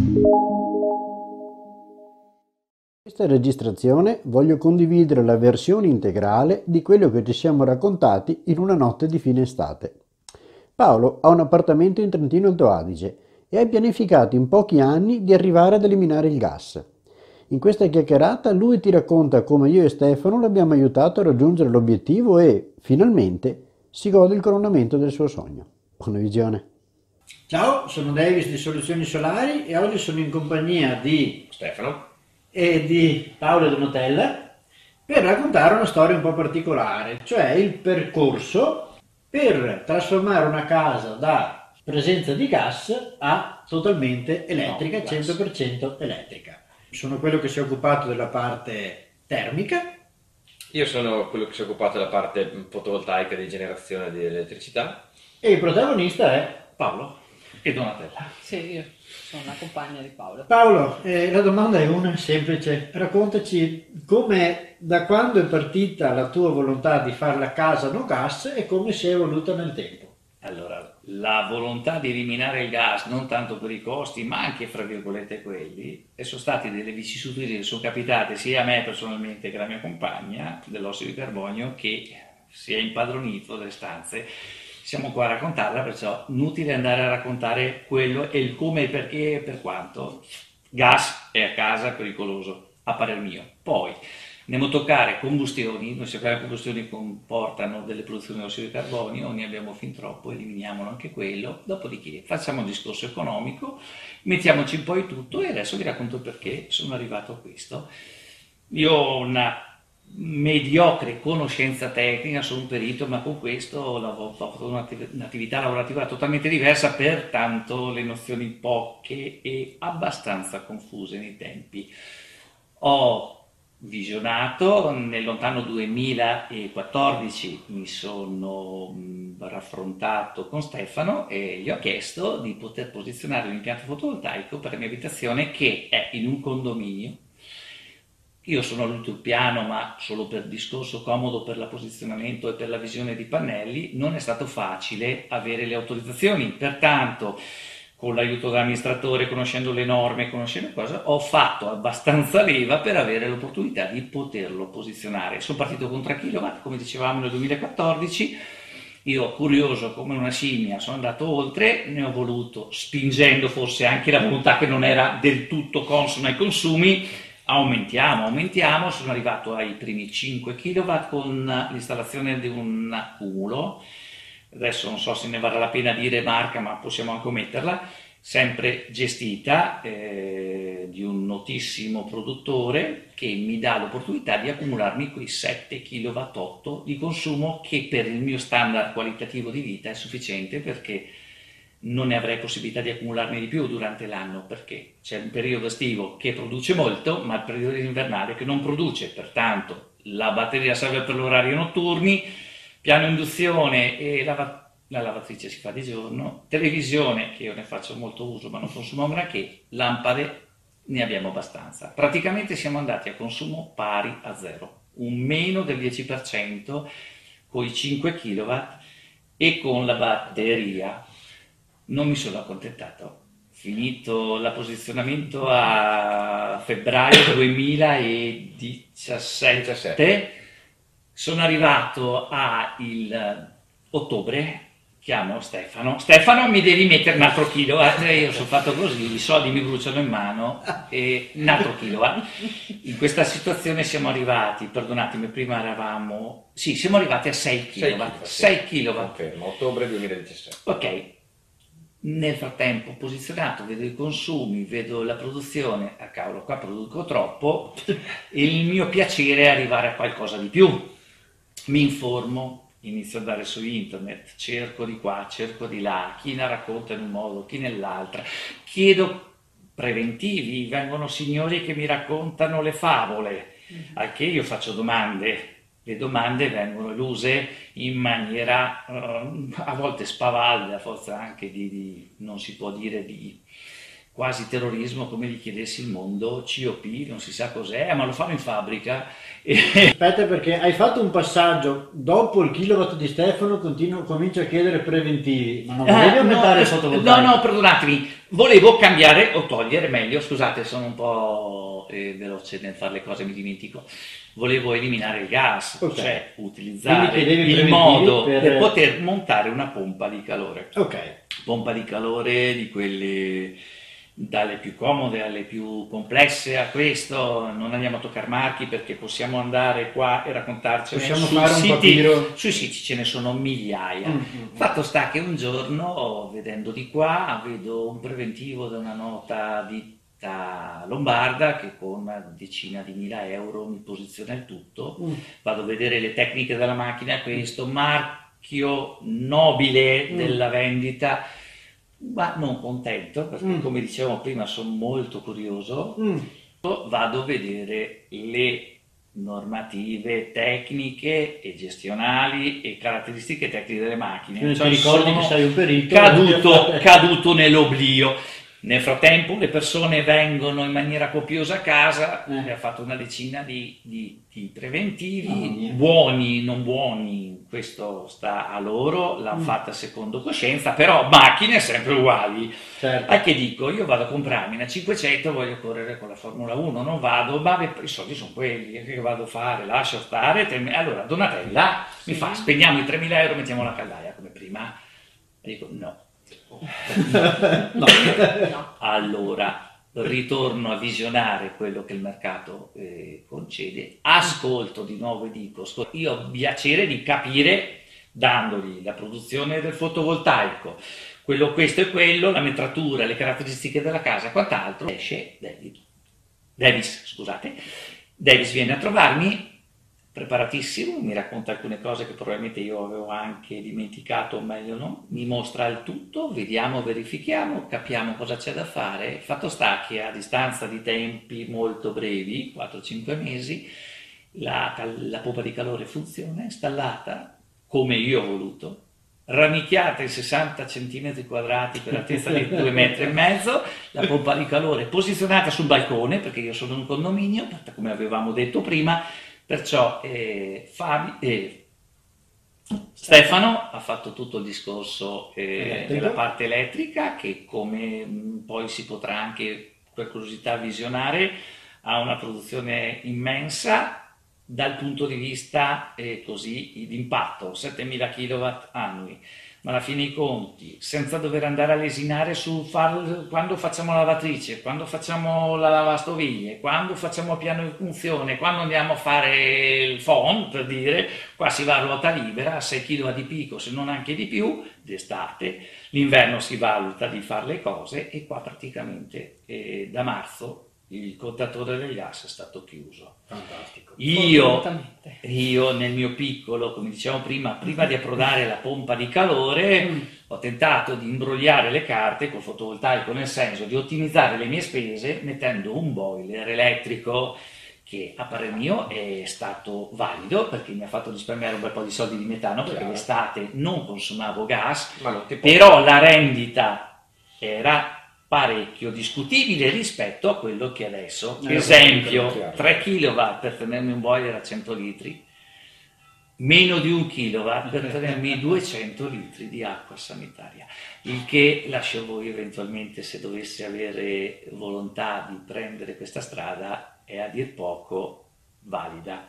In questa registrazione voglio condividere la versione integrale di quello che ci siamo raccontati in una notte di fine estate. Paolo ha un appartamento in Trentino Alto Adige e ha pianificato in pochi anni di arrivare ad eliminare il gas. In questa chiacchierata lui ti racconta come io e Stefano l'abbiamo aiutato a raggiungere l'obiettivo e, finalmente, si gode il coronamento del suo sogno. Buona visione! Ciao, sono Devis di Soluzioni Solari e oggi sono in compagnia di Stefano e di Paolo e Donatella per raccontare una storia un po' particolare, cioè il percorso per trasformare una casa da presenza di gas a totalmente elettrica, 100% elettrica. Sono quello che si è occupato della parte termica. Io sono quello che si è occupato della parte fotovoltaica di generazione di elettricità. E il protagonista è Paolo e Donatella. Sì, io sono la compagna di Paolo. Paolo, la domanda è una semplice. Raccontaci come, da quando è partita la tua volontà di fare la casa no gas e come si è evoluta nel tempo. Allora, la volontà di eliminare il gas non tanto per i costi, ma anche fra virgolette quelli, e sono state delle vicissitudini che sono capitate sia a me personalmente che alla mia compagna dell'ossido di carbonio che si è impadronito delle stanze. Siamo qua a raccontarla, perciò inutile andare a raccontare quello e il come, il perché e per quanto. Gas è a casa pericoloso, a parer mio. Poi, andiamo a toccare combustioni. Noi sappiamo che le combustioni comportano delle produzioni di ossido di carbonio, ne abbiamo fin troppo, eliminiamolo anche quello. Dopodiché facciamo un discorso economico, mettiamoci un po' di tutto e adesso vi racconto perché sono arrivato a questo. Io ho una mediocre conoscenza tecnica, sono un perito, ma con questo ho fatto un'attività lavorativa totalmente diversa, pertanto le nozioni poche e abbastanza confuse nei tempi. Ho visionato, nel lontano 2014 mi sono raffrontato con Stefano e gli ho chiesto di poter posizionare un impianto fotovoltaico per la mia abitazione che è in un condominio. Io sono all'ultimo piano, ma solo per discorso comodo, per il posizionamento e per la visione di pannelli, non è stato facile avere le autorizzazioni. Pertanto, con l'aiuto dell'amministratore, conoscendo le norme, conoscendo cose, ho fatto abbastanza leva per avere l'opportunità di poterlo posizionare. Sono partito con 3 kW, come dicevamo nel 2014, io curioso come una scimmia sono andato oltre, ne ho voluto, spingendo forse anche la volontà che non era del tutto consona ai consumi, Aumentiamo, sono arrivato ai primi 5 kW con l'installazione di un accumulo, adesso non so se ne vale la pena dire marca, ma possiamo anche ometterla, sempre gestita di un notissimo produttore che mi dà l'opportunità di accumularmi quei 7 kW di consumo che per il mio standard qualitativo di vita è sufficiente, perché non ne avrei possibilità di accumularne di più durante l'anno, perché c'è un periodo estivo che produce molto ma il periodo invernale che non produce, pertanto la batteria serve per l'orario notturni, piano induzione e la lavatrice si fa di giorno, televisione che io ne faccio molto uso ma non consumo un granché, lampade ne abbiamo abbastanza, praticamente siamo andati a consumo pari a zero, un meno del 10% con i 5 kW e con la batteria. Non mi sono accontentato, finito il posizionamento a febbraio 2017, sono arrivato a ottobre, chiamo Stefano mi devi mettere un altro kilowatt, io sono fatto così, i soldi mi bruciano in mano e un altro kilowatt. In questa situazione siamo arrivati, perdonatemi, prima eravamo, sì, siamo arrivati a 6 kilowatt. Confermo, ottobre 2017. Ok. Nel frattempo ho posizionato, vedo i consumi, vedo la produzione, cavolo qua produco troppo, e il mio piacere è arrivare a qualcosa di più. Mi informo, inizio ad andare su internet, cerco di qua, cerco di là, chi ne racconta in un modo, chi nell'altra, chiedo preventivi, vengono signori che mi raccontano le favole, al che io faccio domande. Le domande vengono eluse in maniera a volte spavalda, a forza anche di non si può dire di quasi terrorismo, come gli chiedessi il mondo, COP, non si sa cos'è, ma lo fanno in fabbrica. Aspetta, perché hai fatto un passaggio, dopo il kilowatt di Stefano comincia a chiedere preventivi, ma non volevi aumentare il fotovoltaico. No, perdonatemi, volevo cambiare o togliere, meglio, scusate, sono un po' veloce nel fare le cose, mi dimentico. Volevo eliminare il gas, okay, cioè utilizzare il modo per poter montare una pompa di calore. Ok. Pompa di calore di quelle... dalle più comode alle più complesse a questo, non andiamo a toccare marchi perché possiamo andare qua e raccontarcene, sui siti ce ne sono migliaia. Fatto sta che un giorno, vedendo di qua, vedo un preventivo da una nota ditta lombarda che con una decina di €1000 mi posiziona il tutto, vado a vedere le tecniche della macchina, questo marchio nobile della vendita, ma non contento, perché come dicevamo prima sono molto curioso, vado a vedere le normative tecniche e gestionali e caratteristiche tecniche delle macchine. Quindi ti ricordi che sei un perito, caduto nell'oblio. Nel frattempo le persone vengono in maniera copiosa a casa, ha fatto una decina di preventivi, buoni, non buoni, questo sta a loro, l'hanno fatta secondo coscienza, però macchine sempre uguali. Certo. A che dico, io vado a comprarmi una 500, voglio correre con la Formula 1, non vado, ma i soldi sono quelli, che vado a fare, lascio stare, allora Donatella mi fa, spegniamo i 3000 €, mettiamo la caldaia come prima, e dico no. No. Allora ritorno a visionare quello che il mercato concede, ascolto di nuovo e dico, io ho piacere di capire, dandogli la produzione del fotovoltaico, quello, questo e quello, la metratura, le caratteristiche della casa e quant'altro, esce Devis viene a trovarmi preparatissimo, mi racconta alcune cose che probabilmente io avevo anche dimenticato, o meglio no, mi mostra il tutto, vediamo, verifichiamo, capiamo cosa c'è da fare. Fatto sta che a distanza di tempi molto brevi, 4-5 mesi, la pompa di calore funziona, installata come io ho voluto, ramicchiata in 60 cm quadrati per altezza di 2,5 metri, la pompa di calore posizionata sul balcone, perché io sono in un condominio, come avevamo detto prima. Perciò Stefano ha fatto tutto il discorso della parte elettrica, che come poi si potrà anche per curiosità visionare, ha una produzione immensa dal punto di vista così di impatto, 7000 kW annui, ma alla fine i conti, senza dover andare a lesinare su quando facciamo la lavatrice, quando facciamo la lavastoviglie, quando facciamo piano di funzione, quando andiamo a fare il phon, per dire, qua si va a ruota libera, a 6 kW di picco, se non anche di più, d'estate, l'inverno si valuta di fare le cose e qua praticamente da marzo il contatore del gas è stato chiuso. Fantastico. Io nel mio piccolo, come dicevamo prima di approdare la pompa di calore, ho tentato di imbrogliare le carte col fotovoltaico, nel senso di ottimizzare le mie spese mettendo un boiler elettrico che a parer mio è stato valido, perché mi ha fatto risparmiare un bel po' di soldi di metano, perché l'estate non consumavo gas, però la rendita era parecchio discutibile rispetto a quello che adesso, per esempio 3 kW per tenermi un boiler a 100 litri, meno di 1 kW per tenermi 200 litri di acqua sanitaria, il che lascio a voi eventualmente, se dovesse avere volontà di prendere questa strada, è a dir poco valida.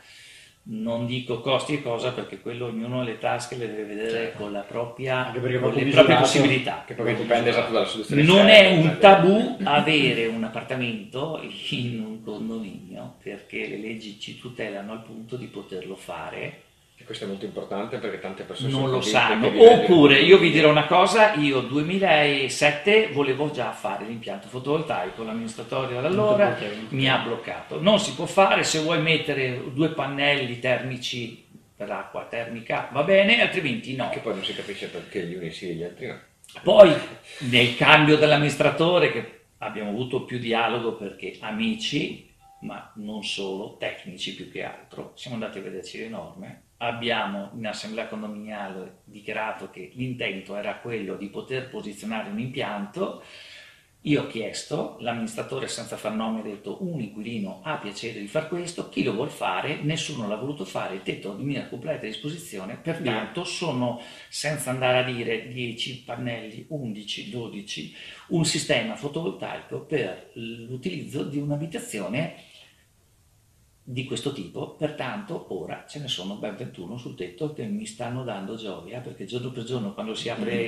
Non dico costi e cosa, perché quello ognuno le tasche le deve vedere con la propria, con le proprie possibilità. Che proprio dipende esatto dalla soluzione. Non è un tabù avere un appartamento in un condominio, perché le leggi ci tutelano al punto di poterlo fare. E questo è molto importante perché tante persone non lo sanno. Oppure, io vi dirò una cosa, io nel 2007 volevo già fare l'impianto fotovoltaico, l'amministratore allora mi ha bloccato. Non si può fare, se vuoi mettere 2 pannelli termici per l'acqua termica va bene, altrimenti no. Che poi non si capisce perché gli uni sì e gli altri no. Poi, nel cambio dell'amministratore, che abbiamo avuto più dialogo perché amici, ma non solo, tecnici più che altro, siamo andati a vederci le norme. Abbiamo in assemblea condominiale dichiarato che l'intento era quello di poter posizionare un impianto Io ho chiesto, l'amministratore senza far nome ha detto un inquilino ha piacere di far questo, chi lo vuol fare, nessuno l'ha voluto fare, il tetto di mia completa disposizione, pertanto sono, senza andare a dire 10 pannelli, 11, 12, un sistema fotovoltaico per l'utilizzo di un'abitazione di questo tipo, pertanto ora ce ne sono ben 21 sul tetto che mi stanno dando gioia, perché giorno per giorno quando si apre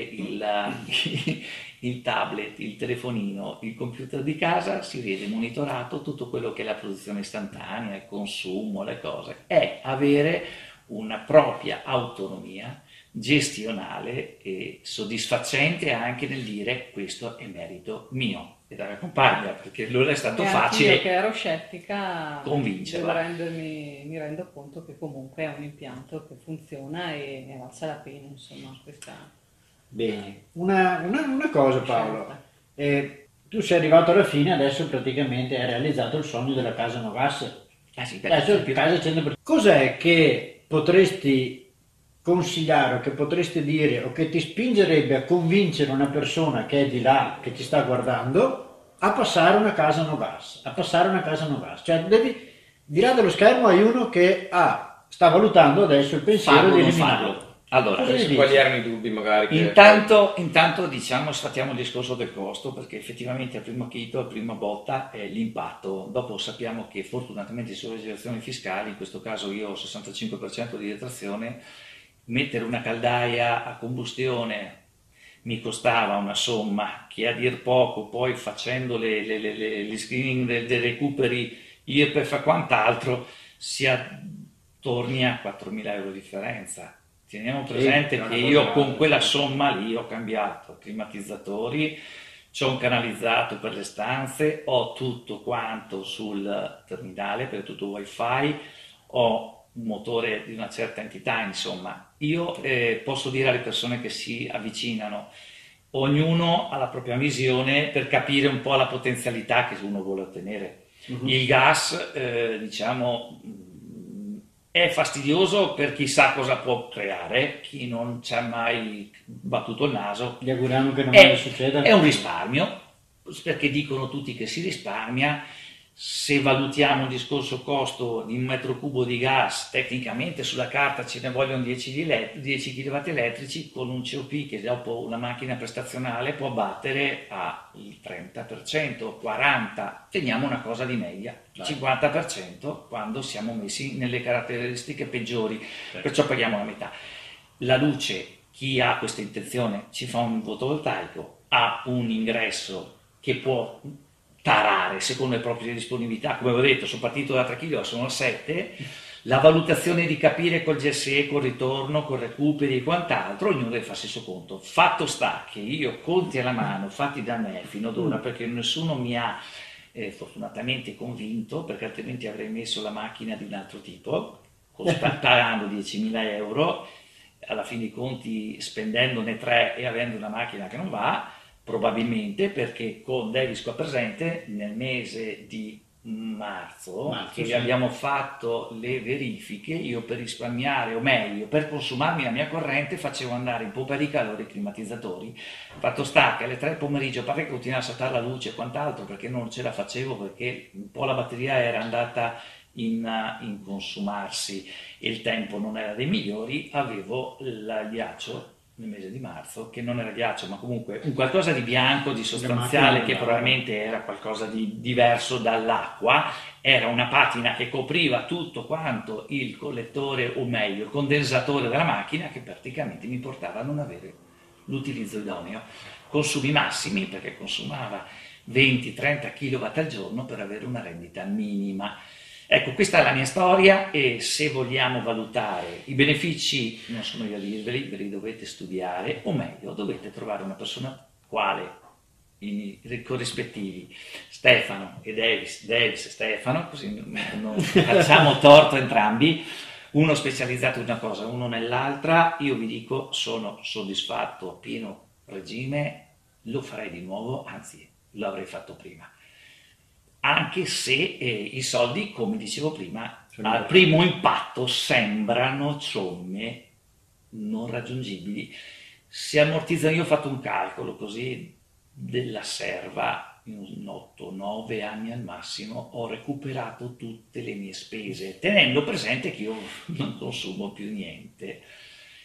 il tablet, il telefonino, il computer di casa, si vede monitorato tutto quello che è la produzione istantanea, il consumo, le cose. È avere una propria autonomia gestionale e soddisfacente anche nel dire questo è merito mio. E dalla compagna, perché allora è stato facile. Io che ero scettica, mi rendo conto che comunque è un impianto che funziona e ne valsa la pena, insomma, questa. Bene, una cosa, Paolo, tu sei arrivato alla fine, adesso praticamente hai realizzato il sogno della casa no gas. Ah, sì, adesso è più casa 100%. Cos'è che potresti consigliare o che potresti dire o che ti spingerebbe a convincere una persona che è di là, che ti sta guardando, a passare una casa no gas, cioè devi, di là dello schermo hai uno che sta valutando adesso il pensiero di eliminarlo. Allora, quali erano i dubbi magari? Che... Intanto diciamo, sfattiamo il discorso del costo, perché effettivamente a primo acchito, a prima botta è l'impatto. Dopo sappiamo che fortunatamente ci sono legislazioni fiscali, in questo caso io ho 65% di detrazione. Mettere una caldaia a combustione mi costava una somma che a dir poco, poi facendo gli screening dei recuperi IRPEF e quant'altro, si attorni a 4.000 euro di differenza. Teniamo presente che io con quella somma lì ho cambiato climatizzatori, c'ho un canalizzato per le stanze, ho tutto quanto sul terminale per tutto wifi, ho un motore di una certa entità, insomma. Io posso dire alle persone che si avvicinano, ognuno ha la propria visione per capire un po' la potenzialità che uno vuole ottenere. Il gas, diciamo, è fastidioso per chi sa cosa può creare, chi non ci ha mai battuto il naso. Gli auguriamo che non mai succeda. È un risparmio, perché dicono tutti che si risparmia. Se valutiamo il discorso costo di un metro cubo di gas, tecnicamente sulla carta ce ne vogliono 10 kW elettrici, con un COP che dopo una macchina prestazionale può battere al 30%, 40%, teniamo una cosa di media, 50% quando siamo messi nelle caratteristiche peggiori, perciò paghiamo la metà. La luce, chi ha questa intenzione ci fa un fotovoltaico, ha un ingresso che può tarare secondo le proprie disponibilità, come avevo detto sono partito da 3 kg, sono a 7, la valutazione di capire col GSE, col ritorno, col recuperi e quant'altro, ognuno deve farsi il suo conto. Fatto sta che io conti alla mano, fatti da me fino ad ora, perché nessuno mi ha fortunatamente convinto, perché altrimenti avrei messo la macchina di un altro tipo, pagando 10.000 euro, alla fine dei conti spendendone 3 e avendo una macchina che non va, probabilmente, perché con Devis qua presente nel mese di marzo che abbiamo fatto le verifiche, io per risparmiare, o meglio per consumarmi la mia corrente, facevo andare in pompa di calore i climatizzatori. Fatto sta che alle 3 del pomeriggio, a parte che continuava a saltare la luce e quant'altro perché non ce la facevo, perché un po' la batteria era andata in consumarsi e il tempo non era dei migliori, avevo il ghiaccio nel mese di marzo, che non era ghiaccio ma comunque un qualcosa di bianco, di sostanziale, che probabilmente era qualcosa di diverso dall'acqua, era una patina che copriva tutto quanto il collettore, o meglio il condensatore della macchina, che praticamente mi portava a non avere l'utilizzo idoneo, consumi massimi, perché consumava 20-30 kW al giorno per avere una rendita minima. Ecco, questa è la mia storia, e se vogliamo valutare i benefici, non sono io a dirveli, ve li dovete studiare, o meglio, dovete trovare una persona quale i corrispettivi Stefano e Devis, Devis e Stefano, così non facciamo torto entrambi, uno specializzato in una cosa, uno nell'altra. Io vi dico, sono soddisfatto a pieno regime, lo farei di nuovo, anzi lo avrei fatto prima. Anche se i soldi, come dicevo prima, al primo impatto sembrano somme non raggiungibili. Se ammortizzano, io ho fatto un calcolo così della serva in 8-9 anni al massimo ho recuperato tutte le mie spese, tenendo presente che io non consumo più niente.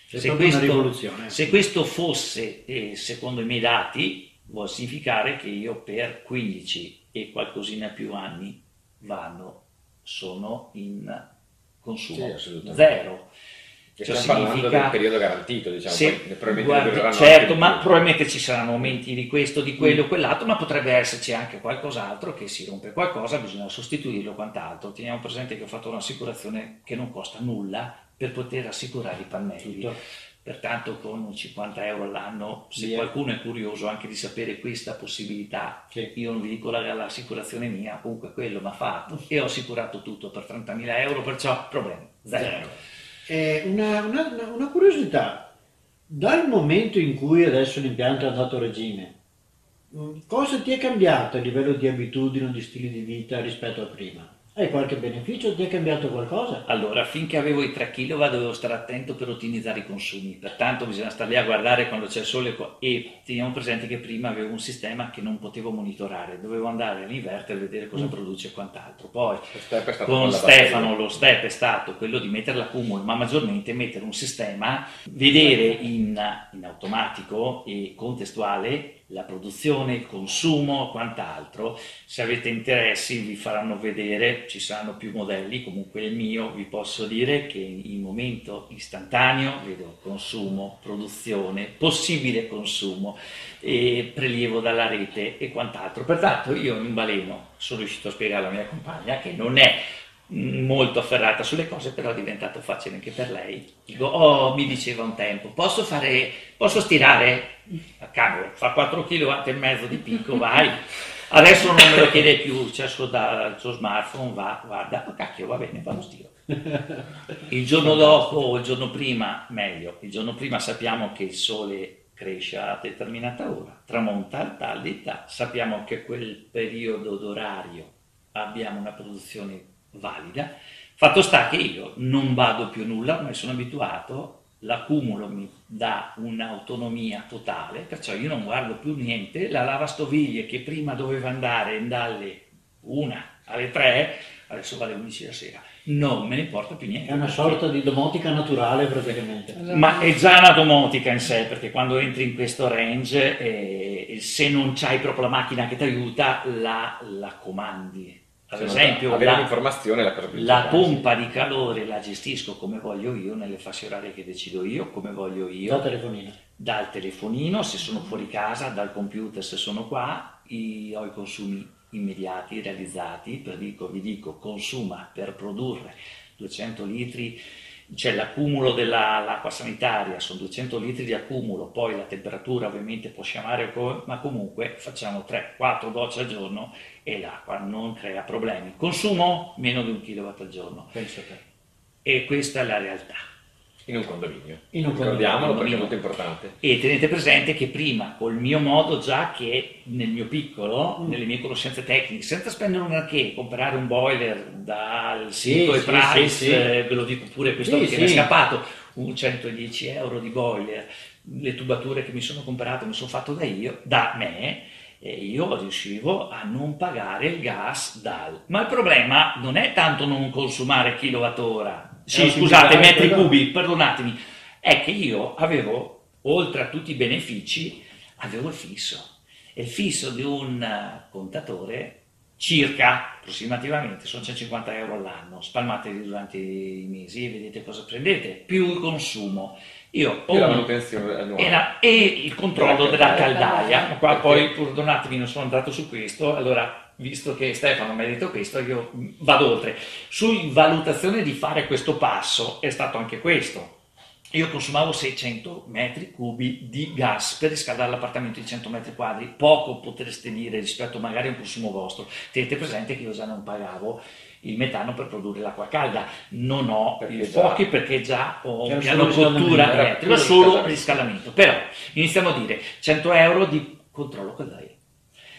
Se questo fosse, secondo i miei dati, vuol significare che io per 15 e qualcosina più anni sono in consumo zero. Che cioè stiamo parlando del periodo garantito, diciamo, probabilmente ci saranno momenti di questo, di quello, quell'altro, ma potrebbe esserci anche qualcos'altro, che si rompe qualcosa, bisogna sostituirlo, quant'altro. Teniamo presente che ho fatto un'assicurazione che non costa nulla per poter assicurare i pannelli. Tutto. Pertanto con 50 euro all'anno, se qualcuno è curioso anche di sapere questa possibilità, io non vi dico l'assicurazione mia, comunque quello mi ha fatto, e ho assicurato tutto per 30.000 euro, perciò problemi zero. Una curiosità, dal momento in cui adesso l'impianto è andato a regime, cosa ti è cambiato a livello di abitudini o di stili di vita rispetto a prima? Hai qualche beneficio? Ti è cambiato qualcosa? Allora, finché avevo i 3 kW dovevo stare attento per ottimizzare i consumi, pertanto bisogna stare lì a guardare quando c'è il sole, e teniamo presente che prima avevo un sistema che non potevo monitorare, dovevo andare all'inverter e vedere cosa produce e quant'altro. Poi con Stefano lo step è stato quello di mettere l'accumulo, ma maggiormente mettere un sistema, vedere in automatico e contestuale la produzione, il consumo, quant'altro. Se avete interessi vi faranno vedere, ci saranno più modelli, comunque il mio vi posso dire che in momento istantaneo vedo consumo, produzione, possibile consumo, e prelievo dalla rete e quant'altro. Pertanto io in baleno sono riuscito a spiegare alla mia compagna, che non è molto afferrata sulle cose, però è diventato facile anche per lei. Dico, mi diceva un tempo, posso stirare? A cavolo, fa 4,5 kW di picco, vai. Adesso non me lo chiede più, c'è il suo smartphone, guarda, cacchio, va bene, vado stiro. Il giorno dopo o il giorno prima, meglio, il giorno prima sappiamo che il sole cresce a determinata ora, tramonta a talità, sappiamo che quel periodo d'orario abbiamo una produzione valida. Fatto sta che io non vado più nulla, ormai sono abituato, l'accumulo mi dà un'autonomia totale, perciò io non guardo più niente. La lavastoviglie che prima doveva andare dalle 1 alle 3, adesso va alle 11 la sera, non me ne importa più niente. È una sorta di domotica naturale praticamente. Ma è già una domotica in sé, perché quando entri in questo range, se non c'hai proprio la macchina che ti aiuta, la comandi. Ad esempio, la pompa di calore la gestisco come voglio io, nelle fasce orarie che decido io, come voglio io. Dal telefonino, se sono fuori casa, dal computer se sono qua. Ho i consumi immediati, realizzati, vi dico, consuma per produrre 200 litri, cioè l'accumulo dell'acqua sanitaria, sono 200 litri di accumulo, poi la temperatura ovviamente può scemare, ma comunque facciamo 3-4 docce al giorno e l'acqua non crea problemi. Consumo meno di 1 kW al giorno. Penso che. E questa è la realtà. In un condominio. Ricordiamolo perché è molto importante. E tenete presente che prima, col mio modo, già che nel mio piccolo, nelle mie conoscenze tecniche, senza spendere un granché, comprare un boiler dal sito Price, ve lo dico pure questo perché mi è scappato, un 110 euro di boiler, le tubature che mi sono comprato, mi sono fatto da me, e io riuscivo a non pagare il gas ma il problema non è tanto non consumare kilowattora, scusate, metri cubi, perdonatemi, è che io avevo, oltre a tutti i benefici, avevo il fisso. E il fisso di un contatore, circa, approssimativamente, sono 150 euro all'anno, spalmatevi durante i mesi e vedete cosa prendete, più il consumo. E il controllo della caldaia. Qua poi, perdonatemi, non sono andato su questo, allora... Visto che Stefano mi ha detto questo, io vado oltre. Sulla valutazione di fare questo passo è stato anche questo. Io consumavo 600 metri cubi di gas per riscaldare l'appartamento di 100 metri quadri. Poco potreste dire rispetto magari a un consumo vostro. Tenete presente che io già non pagavo il metano per produrre l'acqua calda. Non ho i fuochi perché già ho un piano cottura elettrica, solo riscaldamento. Però iniziamo a dire 100 euro di controllo caldaia.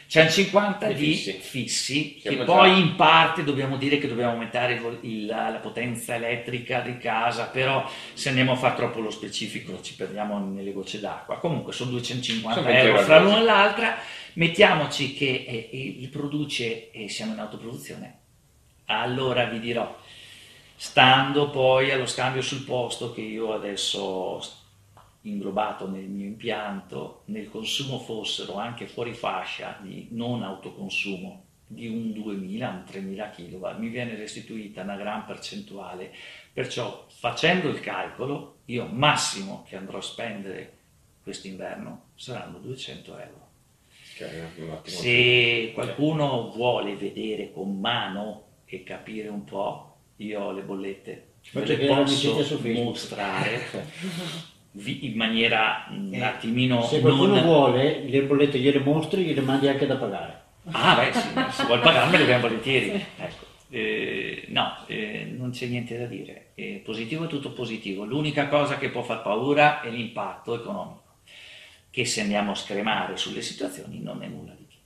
150 di fissi che poi in parte dobbiamo dire che dobbiamo aumentare la potenza elettrica di casa, però se andiamo a fare troppo lo specifico ci perdiamo nelle gocce d'acqua. Comunque sono 250 euro fra l'una e l'altra, mettiamoci che li produce e siamo in autoproduzione. Allora vi dirò, stando poi allo scambio sul posto che io adesso inglobato nel mio impianto, nel consumo fossero anche fuori fascia di non autoconsumo di un 2000, un 3000 kW, mi viene restituita una gran percentuale, perciò facendo il calcolo io massimo che andrò a spendere quest'inverno saranno 200 euro. Se qualcuno vuole vedere con mano e capire un po', io ho le bollette, ve le posso mostrare. In maniera un attimino, se qualcuno vuole le bollette gliele mostri, gliele mandi anche da pagare. Ah beh sì, se vuol pagarmi le abbiamo volentieri, ecco. Non c'è niente da dire, positivo è tutto positivo. L'unica cosa che può far paura è l'impatto economico, che se andiamo a scremare sulle situazioni non è nulla di più.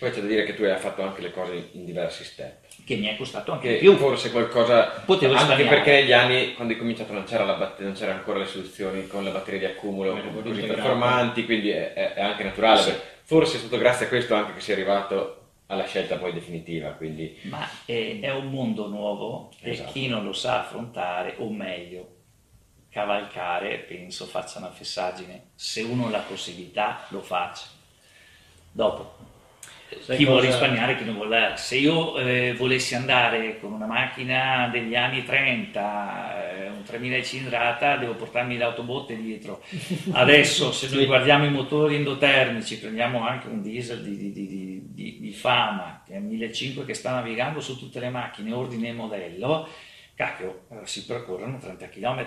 Poi c'è da dire che tu hai fatto anche le cose in diversi step, che mi è costato anche di più. Forse qualcosa potevo anche, perché negli anni, quando hai cominciato, non c'era ancora le soluzioni con le batterie di accumulo così performanti, quindi è anche naturale. Sì. Forse è stato grazie a questo anche che sei arrivato alla scelta poi definitiva. Quindi... Ma è un mondo nuovo, esatto. E chi non lo sa affrontare, o meglio, cavalcare, penso faccia una fessaggine. Se uno ha la possibilità, lo faccia. Dopo. Chi vuole risparmiare, chi non vuole. Se io volessi andare con una macchina degli anni 30, un 3000 cilindrata, devo portarmi le autobotte dietro. Adesso se noi guardiamo i motori endotermici, prendiamo anche un diesel di fama, che è 1500, che sta navigando su tutte le macchine, ordine e modello, cacchio, si percorrono 30 km.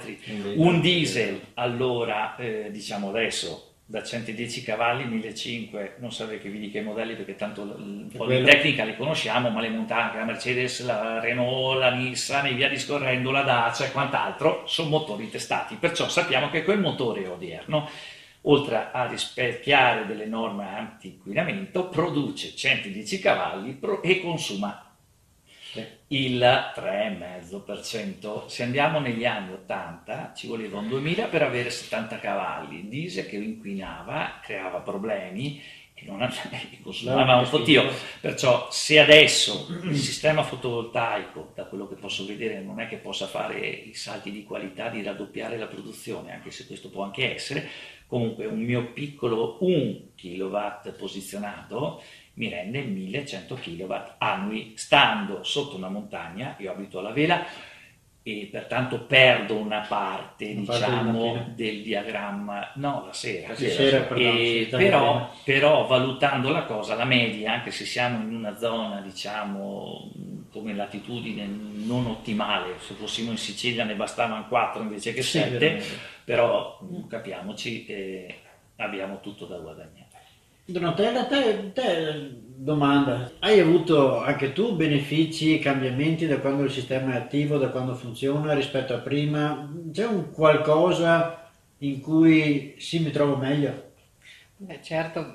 Un diesel, allora, diciamo adesso, da 110 cavalli, 1500, non serve che vi dica i modelli perché tanto un po' di tecnica le conosciamo, ma le montagne, la Mercedes, la Renault, la Nissan e via discorrendo, la Dacia e quant'altro, sono motori testati, perciò sappiamo che quel motore odierno, oltre a rispecchiare delle norme anti-inquinamento, produce 110 cavalli e consuma il 3,5%. Se andiamo negli anni 80 ci voleva un 2000 per avere 70 cavalli, il diesel che inquinava, creava problemi e non consumava un fottio. Perciò se adesso il sistema fotovoltaico, da quello che posso vedere, non è che possa fare i salti di qualità di raddoppiare la produzione, anche se questo può anche essere, comunque un mio piccolo 1 kW posizionato mi rende 1100 kW annui, stando sotto una montagna, io abito alla vela e pertanto perdo una parte, diciamo, del diagramma, no, però valutando la cosa, la media, anche se siamo in una zona, diciamo, come latitudine non ottimale, se fossimo in Sicilia ne bastavano 4 invece che 7, però capiamoci che abbiamo tutto da guadagnare. Donatella, te domanda, hai avuto anche tu benefici, cambiamenti da quando il sistema è attivo, da quando funziona rispetto a prima? C'è un qualcosa in cui sì, mi trovo meglio? Beh, certo,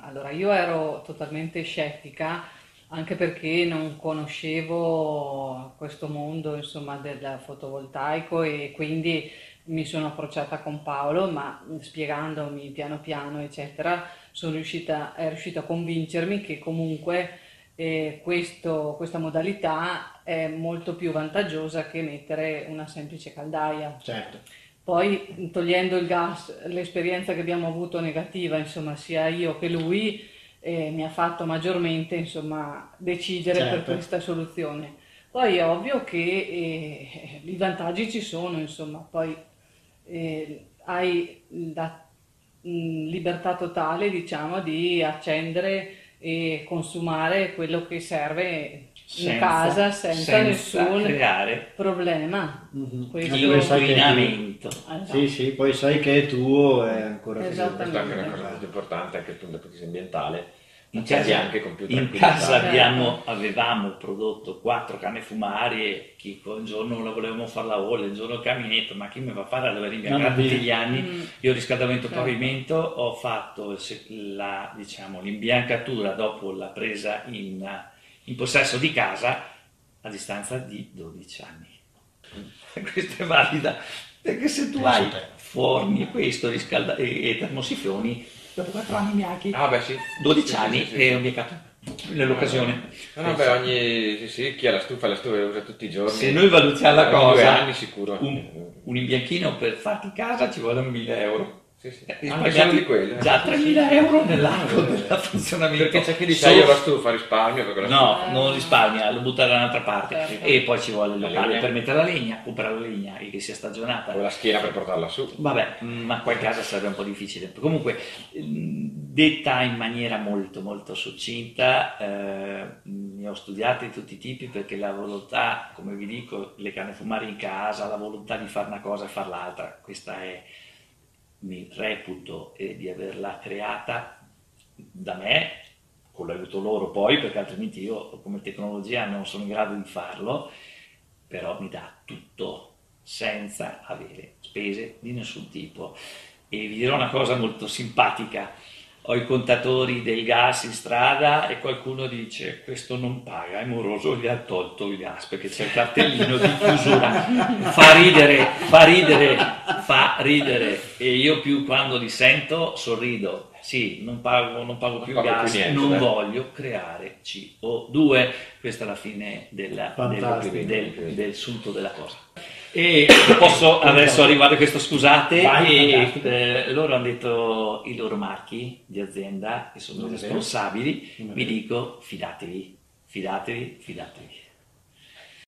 allora io ero totalmente scettica anche perché non conoscevo questo mondo, insomma, del fotovoltaico, e quindi mi sono approcciata con Paolo, ma spiegandomi piano piano eccetera è riuscito a convincermi che comunque questa modalità è molto più vantaggiosa che mettere una semplice caldaia. Certo. Poi, togliendo il gas, l'esperienza che abbiamo avuto negativa, insomma, sia io che lui, mi ha fatto maggiormente, insomma, decidere, certo, per questa soluzione. Poi è ovvio che i vantaggi ci sono, insomma, poi hai la libertà totale, diciamo, di accendere e consumare quello che serve in casa senza nessun creare problema. L'inquinamento. Esatto. Sì, poi sai che è tuo, è ancora più importante, anche dal punto di vista ambientale. In casa avevamo prodotto 4 canne fumarie, che un giorno la volevamo fare la olla, un giorno il caminetto, ma chi mi va a fare? Allora imbiancare tutti gli anni. Io riscaldamento pavimento, ho fatto l'imbiancatura dopo la presa in possesso di casa a distanza di 12 anni. Questa è valida, perché se tu hai forni e termosifioni, dopo 4 anni bianchi, 12 anni. E ho beccato nell'occasione. Chi ha la stufa la usa tutti i giorni. Se noi valutiamo la cosa, anni sicuro. Un imbianchino per farti in casa ci vuole 1.000 euro. Già 3.000 euro nell'anno del funzionamento. Perché c'è chi dice io la stufa risparmio. Non risparmia, lo butta da un'altra parte. Certo. E poi ci vuole il locale per mettere la legna, comprare la legna e che sia stagionata. O la schiena per portarla su. Vabbè, ma qua in casa sarebbe un po' difficile. Comunque, detta in maniera molto molto succinta, ne ho studiate di tutti i tipi, perché la volontà, come vi dico, le canne fumarie in casa, la volontà di fare una cosa e fare l'altra, questa è... mi reputo di averla creata da me, con l'aiuto loro poi, perché altrimenti io come tecnologia non sono in grado di farlo, però mi dà tutto senza avere spese di nessun tipo. E vi dirò una cosa molto simpatica, ho i contatori del gas in strada e qualcuno dice questo non paga, è moroso, gli ha tolto il gas perché c'è il cartellino di chiusura. Fa ridere, e io più quando li sento sorrido. Sì, non pago più gas, non voglio creare CO2, questa è la fine del sunto della cosa. E posso adesso arrivare a questo, scusate. Loro hanno detto i loro marchi di azienda, che sono responsabili, vi dico fidatevi, fidatevi, fidatevi.